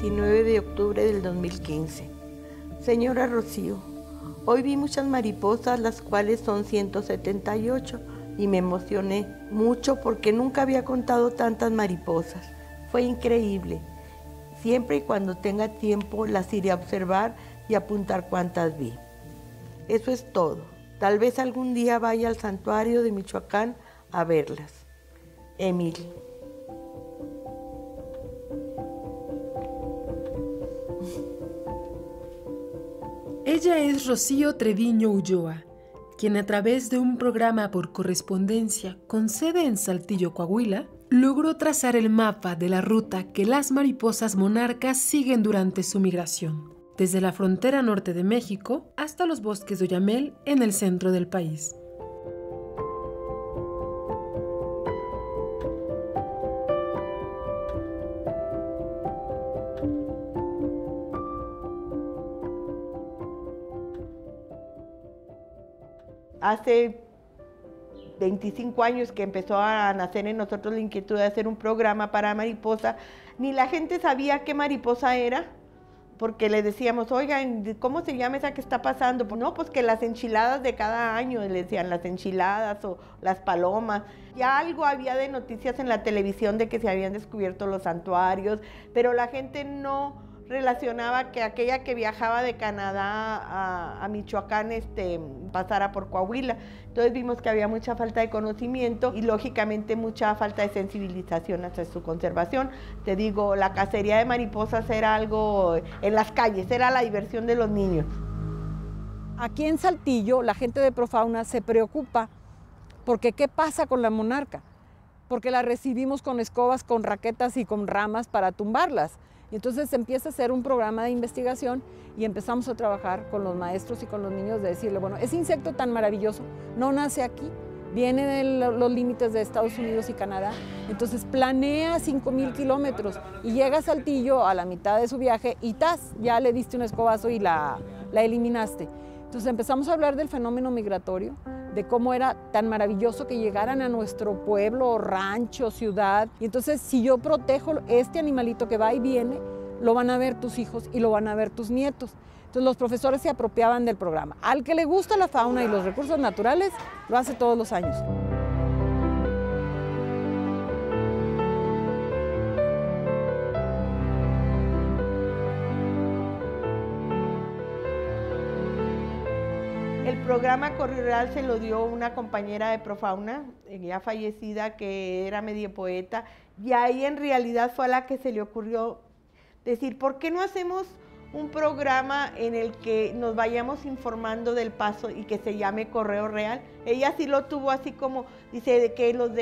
19 de octubre del 2015. Señora Rocío, hoy vi muchas mariposas, las cuales son 178, y me emocioné mucho porque nunca había contado tantas mariposas. Fue increíble. Siempre y cuando tenga tiempo las iré a observar y apuntar cuantas vi. Eso es todo. Tal vez algún día vaya al santuario de Michoacán a verlas. Emil. Ella es Rocío Treviño Ulloa, quien a través de un programa por correspondencia con sede en Saltillo, Coahuila, logró trazar el mapa de la ruta que las mariposas monarcas siguen durante su migración, desde la frontera norte de México hasta los bosques de Oyamel en el centro del país. Hace 25 años que empezó a nacer en nosotros la inquietud de hacer un programa para mariposa. Ni la gente sabía qué mariposa era, porque les decíamos, oigan, ¿cómo se llama esa que está pasando? Pues no, pues que las enchiladas de cada año, les decían las enchiladas o las palomas. Ya algo había de noticias en la televisión de que se habían descubierto los santuarios, pero la gente no relacionaba que aquella que viajaba de Canadá a Michoacán pasara por Coahuila. Entonces vimos que había mucha falta de conocimiento y lógicamente mucha falta de sensibilización hacia su conservación. Te digo, la cacería de mariposas era algo en las calles, era la diversión de los niños. Aquí en Saltillo la gente de Profauna se preocupa porque ¿qué pasa con la monarca? Porque la recibimos con escobas, con raquetas y con ramas para tumbarlas. Y entonces empieza a hacer un programa de investigación y empezamos a trabajar con los maestros y con los niños de decirle, bueno, ese insecto tan maravilloso no nace aquí, viene de los límites de Estados Unidos y Canadá, entonces planea 5,000 kilómetros y llega a Saltillo a la mitad de su viaje y ¡tas! Ya le diste un escobazo y la eliminaste. Entonces empezamos a hablar del fenómeno migratorio, de cómo era tan maravilloso que llegaran a nuestro pueblo, rancho, ciudad. Y entonces, si yo protejo este animalito que va y viene, lo van a ver tus hijos y lo van a ver tus nietos. Entonces, los profesores se apropiaban del programa. Al que le gusta la fauna y los recursos naturales, lo hace todos los años. El programa Correo Real se lo dio una compañera de Profauna, ya fallecida, que era medio poeta, y ahí en realidad fue a la que se le ocurrió decir, ¿por qué no hacemos un programa en el que nos vayamos informando del paso y que se llame Correo Real? Ella sí lo tuvo así como, dice, de que los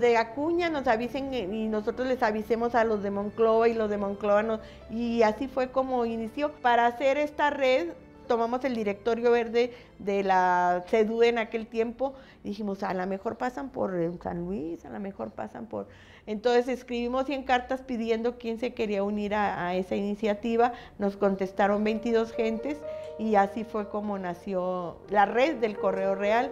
de Acuña nos avisen y nosotros les avisemos a los de Moncloa y los de Moncloa nos, y así fue como inició para hacer esta red. Tomamos el directorio verde de la CEDU en aquel tiempo y dijimos, a lo mejor pasan por San Luis, a lo mejor pasan por... Entonces escribimos 100 cartas pidiendo quién se quería unir a esa iniciativa, nos contestaron 22 gentes y así fue como nació la red del Correo Real.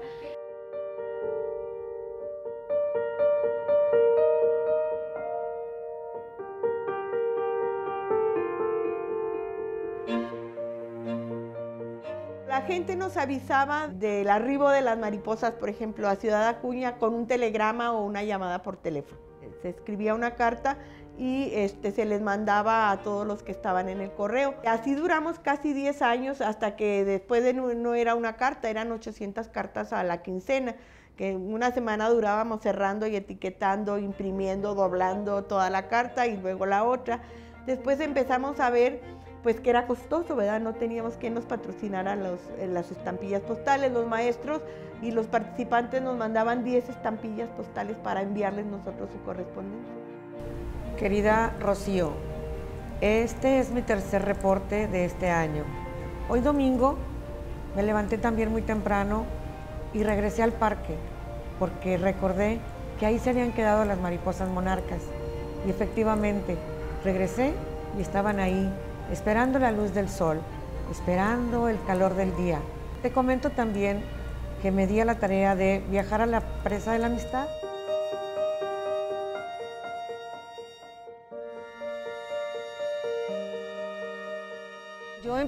La gente nos avisaba del arribo de las mariposas, por ejemplo, a Ciudad Acuña con un telegrama o una llamada por teléfono. Se escribía una carta y se les mandaba a todos los que estaban en el correo. Así duramos casi 10 años hasta que después de no era una carta, eran 800 cartas a la quincena, que una semana durábamos cerrando y etiquetando, imprimiendo, doblando toda la carta y luego la otra. Después empezamos a ver... pues que era costoso, ¿verdad? No teníamos quien nos patrocinara las estampillas postales. Los maestros y los participantes nos mandaban 10 estampillas postales para enviarles nosotros su correspondencia. Querida Rocío, este es mi tercer reporte de este año. Hoy domingo me levanté también muy temprano y regresé al parque porque recordé que ahí se habían quedado las mariposas monarcas y efectivamente regresé y estaban ahí, esperando la luz del sol, esperando el calor del día. Te comento también que me di a la tarea de viajar a la presa de la Amistad.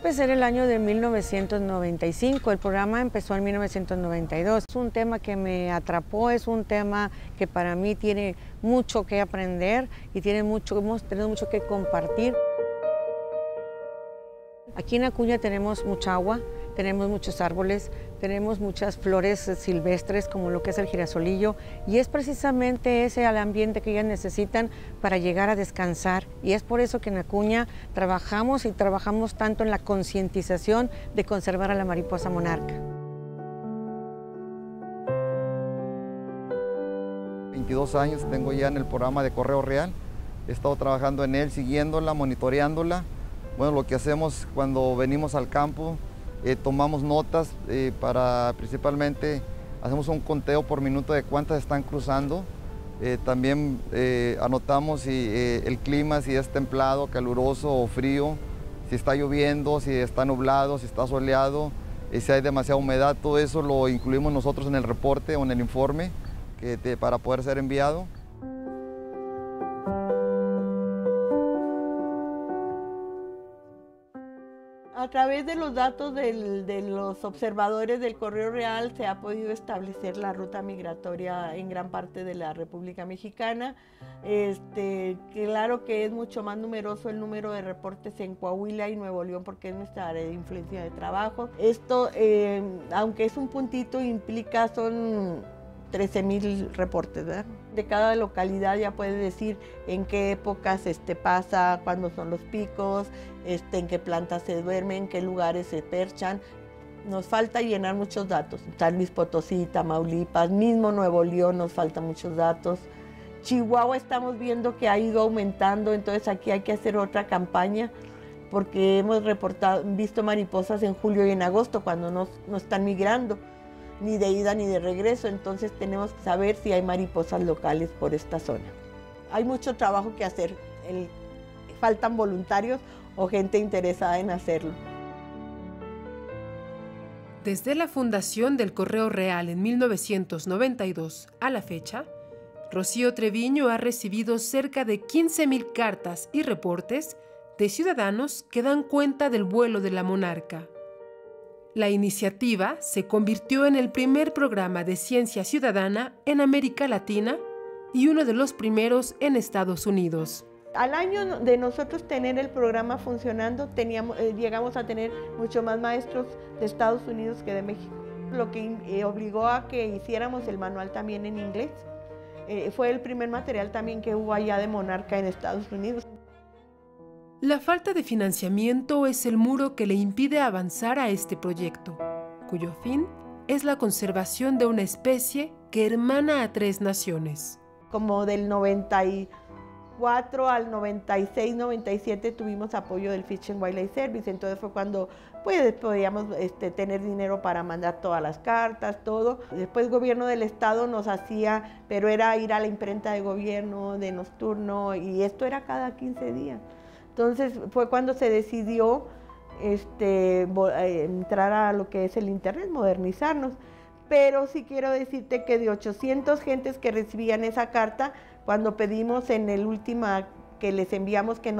empecé en el año de 1995, el programa empezó en 1992. Es un tema que me atrapó, es un tema que para mí tiene mucho que aprender y hemos tenido mucho que compartir. Aquí en Acuña tenemos mucha agua, tenemos muchos árboles, tenemos muchas flores silvestres como lo que es el girasolillo, y es precisamente ese el ambiente que ellas necesitan para llegar a descansar, y es por eso que en Acuña trabajamos y trabajamos tanto en la concientización de conservar a la mariposa monarca. 22 años tengo ya en el programa de Correo Real, he estado trabajando en él, siguiéndola, monitoreándola. Bueno, lo que hacemos cuando venimos al campo, tomamos notas principalmente hacemos un conteo por minuto de cuántas están cruzando. También anotamos si el clima, si es templado, caluroso o frío, si está lloviendo, si está nublado, si está soleado, si hay demasiada humedad. Todo eso lo incluimos nosotros en el reporte o en el informe para poder ser enviado. A través de los datos de los observadores del Correo Real se ha podido establecer la ruta migratoria en gran parte de la República Mexicana. Claro que es mucho más numeroso el número de reportes en Coahuila y Nuevo León porque es nuestra área de influencia de trabajo. Esto, aunque es un puntito, implica, son 13,000 reportes, ¿verdad? De cada localidad ya puedes decir en qué épocas pasa, cuándo son los picos, en qué plantas se duermen, en qué lugares se perchan. Nos falta llenar muchos datos. San Luis Potosí, Tamaulipas, mismo Nuevo León, nos faltan muchos datos. Chihuahua estamos viendo que ha ido aumentando, entonces aquí hay que hacer otra campaña porque hemos visto mariposas en julio y en agosto cuando no están migrando, ni de ida ni de regreso, entonces tenemos que saber si hay mariposas locales por esta zona. Hay mucho trabajo que hacer, faltan voluntarios o gente interesada en hacerlo. Desde la fundación del Correo Real en 1992 a la fecha, Rocío Treviño ha recibido cerca de 15,000 cartas y reportes de ciudadanos que dan cuenta del vuelo de la monarca. La iniciativa se convirtió en el primer programa de ciencia ciudadana en América Latina y uno de los primeros en Estados Unidos. Al año de nosotros tener el programa funcionando, llegamos a tener mucho más maestros de Estados Unidos que de México, lo que obligó a que hiciéramos el manual también en inglés. Fue el primer material también que hubo allá de Monarca en Estados Unidos. La falta de financiamiento es el muro que le impide avanzar a este proyecto, cuyo fin es la conservación de una especie que hermana a 3 naciones. Como del 94 al 96, 97 tuvimos apoyo del Fish and Wildlife Service, entonces fue cuando podíamos tener dinero para mandar todas las cartas, todo. Después el gobierno del estado nos hacía, pero era ir a la imprenta de gobierno, de nocturno, y esto era cada 15 días. Entonces fue cuando se decidió entrar a lo que es el internet, modernizarnos. Pero sí quiero decirte que de 800 gentes que recibían esa carta, cuando pedimos en el última que les enviamos que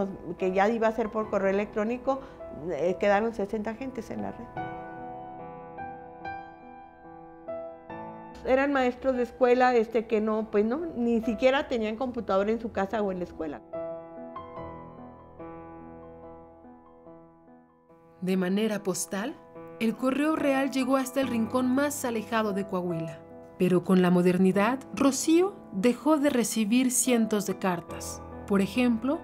ya iba a ser por correo electrónico, quedaron 60 gentes en la red. Eran maestros de escuela que no, pues no, ni siquiera tenían computadora en su casa o en la escuela. De manera postal, el Correo Real llegó hasta el rincón más alejado de Coahuila. Pero con la modernidad, Rocío dejó de recibir cientos de cartas. Por ejemplo,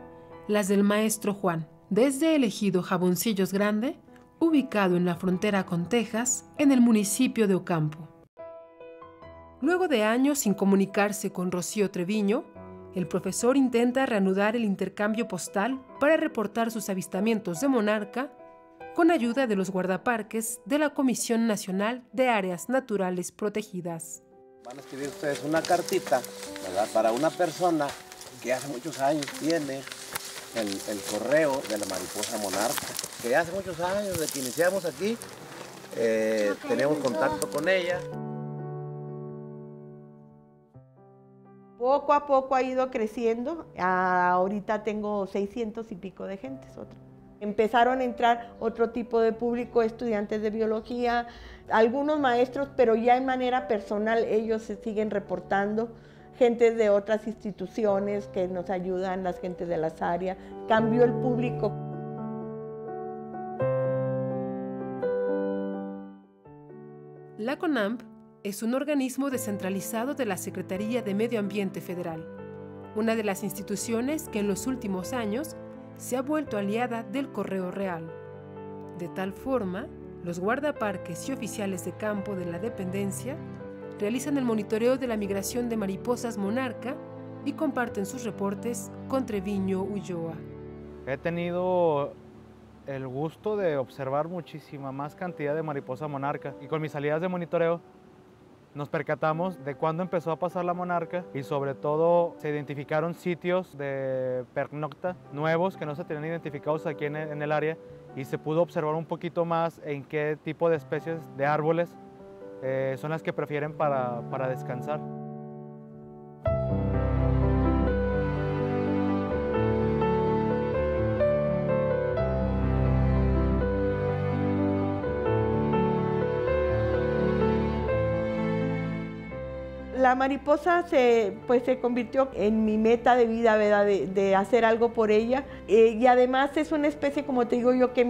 las del maestro Juan, desde el ejido Jaboncillos Grande, ubicado en la frontera con Texas, en el municipio de Ocampo. Luego de años sin comunicarse con Rocío Treviño, el profesor intenta reanudar el intercambio postal para reportar sus avistamientos de monarca con ayuda de los guardaparques de la Comisión Nacional de Áreas Naturales Protegidas. Van a escribir ustedes una cartita, ¿verdad?, para una persona que hace muchos años tiene el correo de la mariposa monarca, que hace muchos años de que iniciamos aquí, tenemos contacto con ella. Poco a poco ha ido creciendo, ahorita tengo 600 y pico de gentes, Empezaron a entrar otro tipo de público, estudiantes de biología, algunos maestros, pero ya en manera personal ellos se siguen reportando, gente de otras instituciones que nos ayudan, las gentes de las áreas, cambió el público. La CONANP es un organismo descentralizado de la Secretaría de Medio Ambiente Federal, una de las instituciones que en los últimos años se ha vuelto aliada del Correo Real. De tal forma, los guardaparques y oficiales de campo de la dependencia realizan el monitoreo de la migración de mariposas monarca y comparten sus reportes con Treviño Ulloa. He tenido el gusto de observar muchísima más cantidad de mariposa monarca y con mis salidas de monitoreo nos percatamos de cuándo empezó a pasar la monarca y sobre todo se identificaron sitios de pernocta nuevos que no se tenían identificados aquí en el área y se pudo observar un poquito más en qué tipo de especies de árboles son las que prefieren para descansar. La mariposa se convirtió en mi meta de vida, ¿verdad? De hacer algo por ella. Y además es una especie, como te digo yo, que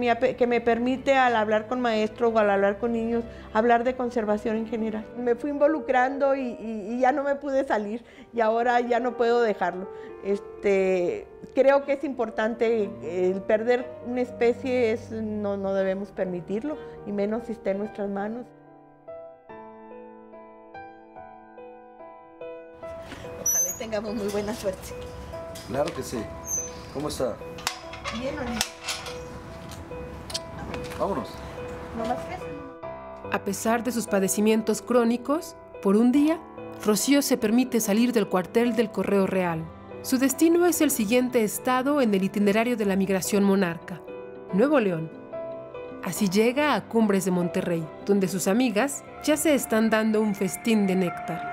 me permite al hablar con maestros o al hablar con niños, hablar de conservación en general. Me fui involucrando y ya no me pude salir y ahora ya no puedo dejarlo. Creo que es importante el perder una especie, no debemos permitirlo, y menos si está en nuestras manos. Tengamos muy buena suerte. Claro que sí. ¿Cómo está? Bien, Olivia. Vámonos. No más que eso. A pesar de sus padecimientos crónicos, por un día, Rocío se permite salir del cuartel del Correo Real. Su destino es el siguiente estado en el itinerario de la migración monarca, Nuevo León. Así llega a Cumbres de Monterrey, donde sus amigas ya se están dando un festín de néctar.